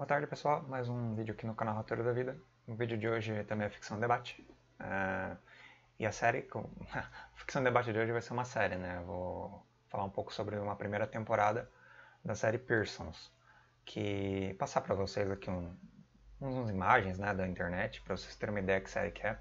Boa tarde, pessoal, mais um vídeo aqui no canal Roteiro da Vida. O vídeo de hoje também é Ficção Debate. E a série, Ficção Debate de hoje vai ser uma série, né? Eu vou falar um pouco sobre uma primeira temporada da série Pearsons, que passar para vocês aqui umas imagens, né, da internet, para vocês terem uma ideia que série que é.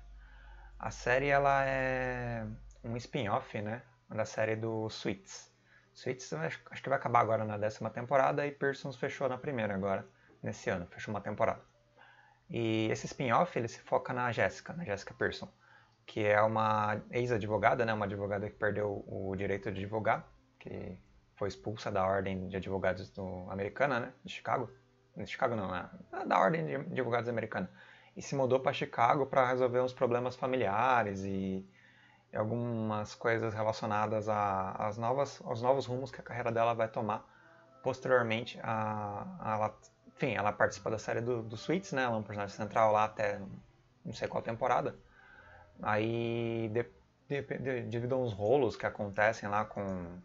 A série, ela é um spin-off, né, da série do Suits. Suits acho que vai acabar agora na 10ª temporada e Pearsons fechou na 1ª agora, nesse ano, fechou uma temporada. E esse spin-off, ele se foca na Jéssica Pearson, que é uma ex-advogada, né, uma advogada que perdeu o direito de advogar, que foi expulsa da ordem de advogados americana, né, de Chicago. De Chicago não, né, da ordem de advogados americana. E se mudou para Chicago para resolver uns problemas familiares e algumas coisas relacionadas aos novos rumos que a carreira dela vai tomar posteriormente. Ela participa da série do Suits, né? Ela é um personagem central lá até não sei qual temporada. Aí, devido a uns rolos que acontecem lá com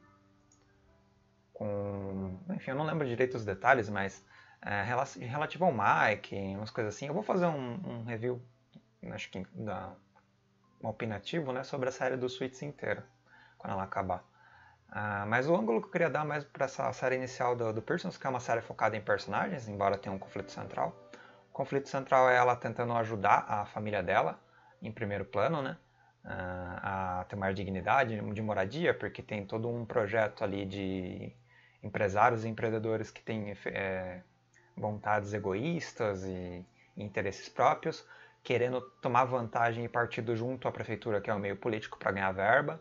enfim, eu não lembro direito os detalhes, mas relativo ao Mike, umas coisas assim. Eu vou fazer um review, acho que um opinativo, né, sobre a série do Suits inteira, quando ela acabar. Mas o ângulo que eu queria dar mais para essa série inicial do Pearsons, que é uma série focada em personagens, embora tenha um conflito central. O conflito central é ela tentando ajudar a família dela, em primeiro plano, né, a ter mais dignidade de moradia, porque tem todo um projeto ali de empresários e empreendedores que têm vontades egoístas e interesses próprios, querendo tomar vantagem e partido junto à prefeitura, que é o meio político, para ganhar verba.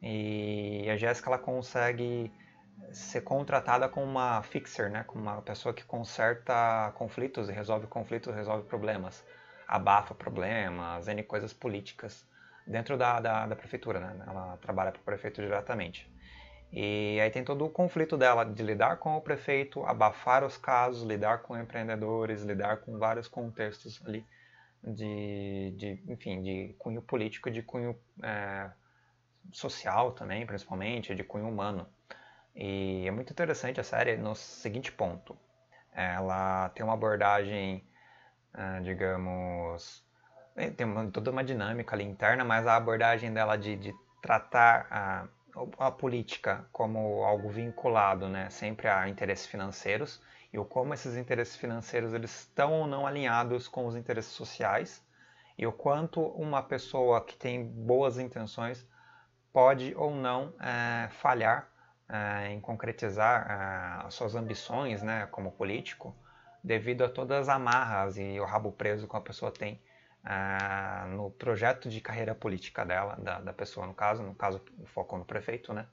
E a Jéssica, ela consegue ser contratada como uma fixer, né? Como uma pessoa que conserta conflitos, resolve problemas, abafa problemas, N coisas políticas dentro da prefeitura, né? Ela trabalha para o prefeito diretamente. E aí tem todo o conflito dela de lidar com o prefeito, abafar os casos, lidar com empreendedores, lidar com vários contextos ali de cunho político, de cunho social também, principalmente, de cunho humano. E é muito interessante a série no seguinte ponto. Ela tem uma abordagem, digamos, tem toda uma dinâmica ali interna, mas a abordagem dela de tratar a política como algo vinculado, né, sempre a interesses financeiros, e como esses interesses financeiros eles estão ou não alinhados com os interesses sociais, e o quanto uma pessoa que tem boas intenções pode ou não falhar em concretizar as suas ambições, né, como político, devido a todas as amarras e o rabo preso que a pessoa tem no projeto de carreira política dela, da pessoa no caso o foco no prefeito, né?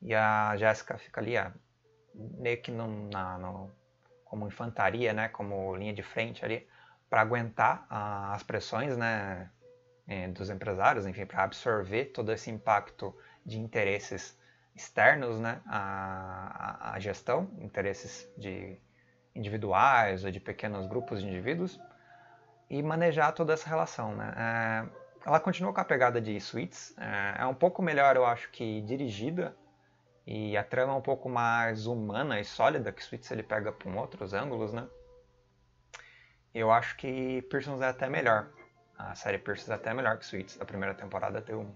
E a Jéssica fica ali meio que como infantaria, né, como linha de frente ali, para aguentar as pressões, né, dos empresários, enfim, para absorver todo esse impacto de interesses externos, né, à gestão, interesses de individuais ou de pequenos grupos de indivíduos, e manejar toda essa relação, né. Ela continua com a pegada de Suits, é um pouco melhor, eu acho, que dirigida, e a trama é um pouco mais humana e sólida, que Suits ele pega por outros ângulos, né. Eu acho que Pearsons é até melhor. A série Pearsons é até melhor que Suits. A primeira temporada deu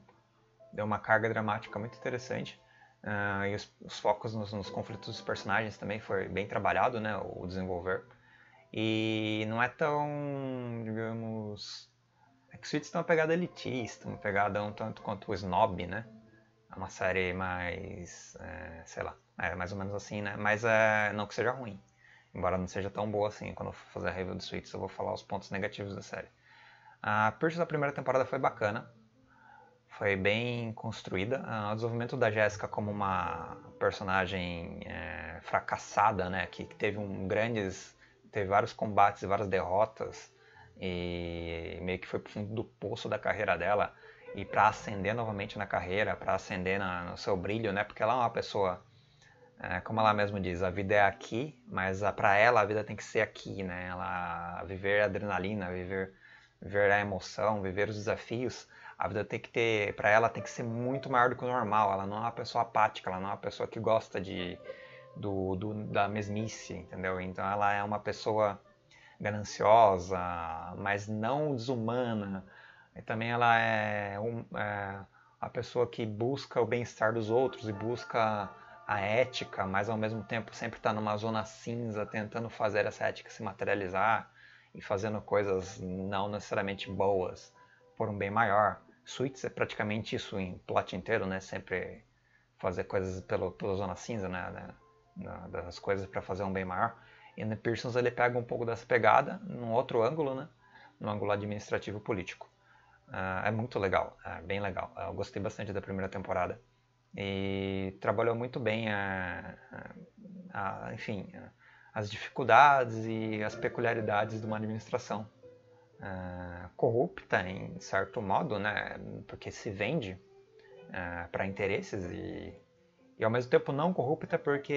uma carga dramática muito interessante. E os focos nos conflitos dos personagens também foi bem trabalhado, né, o desenvolver. E não é tão, digamos... É que Suits tem uma pegada elitista, uma pegada um tanto quanto snob, né? É uma série mais... sei lá, mais ou menos assim, né? Mas não que seja ruim. Embora não seja tão boa assim. Quando eu for fazer a review do Suits, eu vou falar os pontos negativos da série. A Pearsons da primeira temporada foi bacana, foi bem construída. O desenvolvimento da Jéssica como uma personagem fracassada, né, que teve teve vários combates e várias derrotas, e meio que foi pro fundo do poço da carreira dela, e para ascender novamente na carreira, para ascender no seu brilho, né, porque ela é uma pessoa, como ela mesma diz, a vida é aqui, mas para ela a vida tem que ser aqui, né, ela viver adrenalina, viver a emoção, viver os desafios, a vida tem que ter, para ela tem que ser muito maior do que o normal. Ela não é uma pessoa apática, ela não é uma pessoa que gosta de da mesmice, entendeu? Então ela é uma pessoa gananciosa, mas não desumana. E também ela é, a pessoa que busca o bem-estar dos outros e busca a ética, mas ao mesmo tempo sempre está numa zona cinza, tentando fazer essa ética se materializar e fazendo coisas não necessariamente boas por um bem maior. Suits é praticamente isso em plot inteiro, né? Sempre fazer coisas pela zona cinza, né? Das coisas para fazer um bem maior. E no Pearsons ele pega um pouco dessa pegada num outro ângulo, né? No ângulo administrativo político. É muito legal, é bem legal. Eu gostei bastante da primeira temporada. E trabalhou muito bem, enfim, as dificuldades e as peculiaridades de uma administração corrupta, em certo modo, né? Porque se vende para interesses e ao mesmo tempo não corrupta porque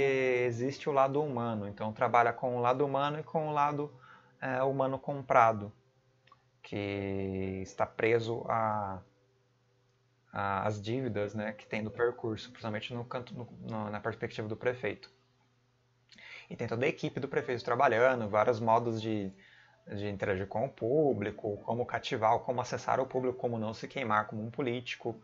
existe o lado humano. Então trabalha com o lado humano e com o lado humano comprado, que está preso às dívidas, né, que tem do percurso, principalmente na perspectiva do prefeito. E tem toda a equipe do prefeito trabalhando, vários modos de interagir com o público, como cativar, como acessar o público, como não se queimar como um político,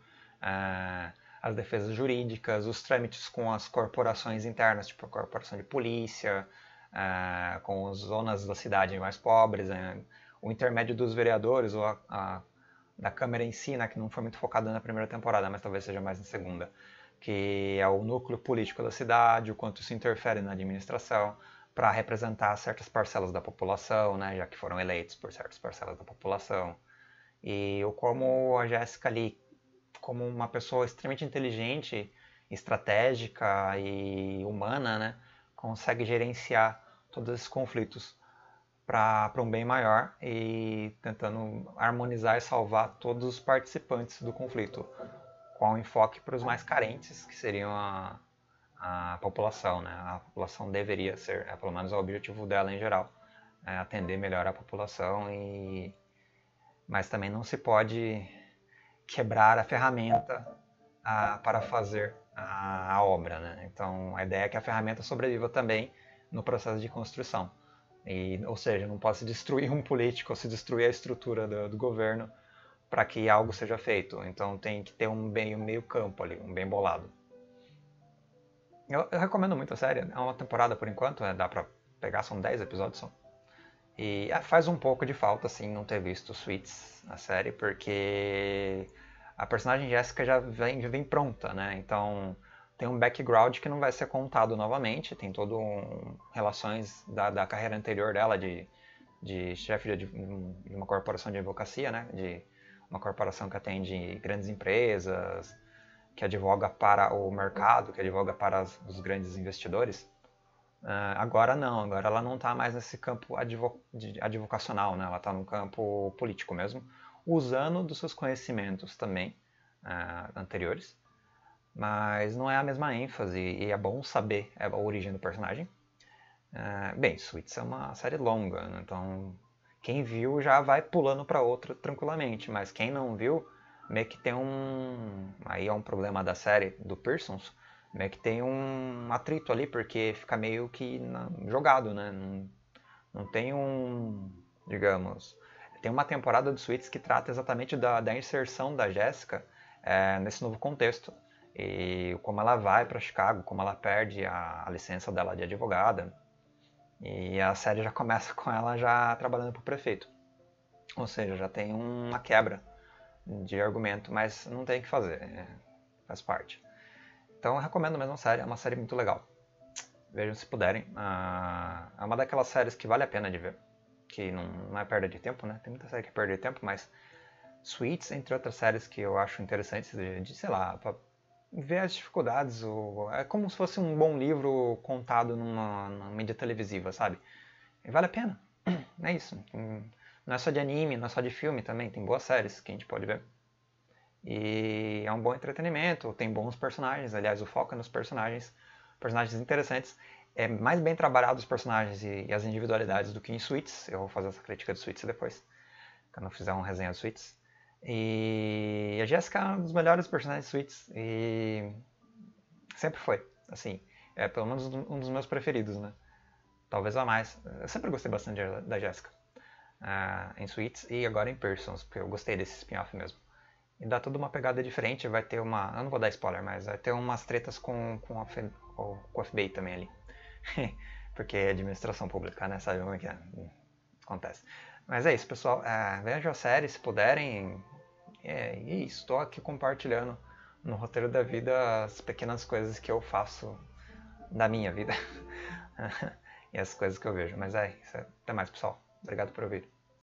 as defesas jurídicas, os trâmites com as corporações internas, tipo a corporação de polícia, com as zonas da cidade mais pobres, o intermédio dos vereadores, ou da Câmara em si, né, que não foi muito focada na primeira temporada, mas talvez seja mais na segunda, que é o núcleo político da cidade, o quanto isso interfere na administração para representar certas parcelas da população, né, já que foram eleitos por certas parcelas da população. E como a Jéssica ali, como uma pessoa extremamente inteligente, estratégica e humana, né, consegue gerenciar todos esses conflitos para um bem maior e tentando harmonizar e salvar todos os participantes do conflito, com um enfoque para os mais carentes, que seriam a população, né? A população deveria ser, pelo menos o objetivo dela em geral, é atender melhor a população, mas também não se pode quebrar a ferramenta para fazer a obra, né? Então a ideia é que a ferramenta sobreviva também no processo de construção. Ou seja, não pode se destruir um político ou se destruir a estrutura do governo para que algo seja feito. Então tem que ter um meio campo ali, um bem bolado. Eu recomendo muito a série. É uma temporada por enquanto, né? Dá para pegar, são 10 episódios só. E faz um pouco de falta, assim, não ter visto Suits, a série, porque a personagem Jéssica já vem pronta, né? Então tem um background que não vai ser contado novamente, tem todo relações da carreira anterior dela de chefe de uma corporação de advocacia, né? De uma corporação que atende grandes empresas, que advoga para o mercado, que advoga para os grandes investidores. Agora não, agora ela não está mais nesse campo advocacional, né? Ela está no campo político mesmo, usando dos seus conhecimentos também anteriores. Mas não é a mesma ênfase, e é bom saber a origem do personagem. Bem, Suits é uma série longa, né? Então quem viu já vai pulando para outra tranquilamente, mas quem não viu, meio que tem aí é um problema da série do Pearsons, meio que tem um atrito ali, porque fica meio que jogado, né? Não tem digamos... Tem uma temporada de Suits que trata exatamente da inserção da Jéssica nesse novo contexto. E como ela vai para Chicago, como ela perde a licença dela de advogada. E a série já começa com ela já trabalhando para o prefeito. Ou seja, já tem uma quebra de argumento, mas não tem o que fazer, faz parte. Então eu recomendo mesmo a série, é uma série muito legal. Vejam se puderem. É uma daquelas séries que vale a pena de ver, que não é perda de tempo, né? Tem muita série que é perda de tempo, mas Suits, entre outras séries que eu acho interessantes de sei lá, ver as dificuldades, é como se fosse um bom livro contado numa mídia televisiva, sabe? E vale a pena, é isso. Não é só de anime, não é só de filme também, tem boas séries que a gente pode ver. E é um bom entretenimento, tem bons personagens, aliás, o foco é nos personagens interessantes. É mais bem trabalhado os personagens e as individualidades do que em Suits. Eu vou fazer essa crítica de Suits depois, quando eu fizer uma resenha de Suits. E a Jéssica é um dos melhores personagens de Suits e sempre foi, assim, É pelo menos um dos meus preferidos, né? Talvez a mais. Eu sempre gostei bastante da Jéssica. Em Suits e agora em Pearsons, porque eu gostei desse spin-off mesmo. E dá toda uma pegada diferente, vai ter uma... Eu não vou dar spoiler, mas vai ter umas tretas com o FBI também ali. Porque é administração pública, né? Sabe como é que é? Acontece. Mas é isso, pessoal. Vejam a série, se puderem. E estou aqui compartilhando no Roteiro da Vida as pequenas coisas que eu faço da minha vida. E as coisas que eu vejo. Mas é isso. Até mais, pessoal. Obrigado por ouvir.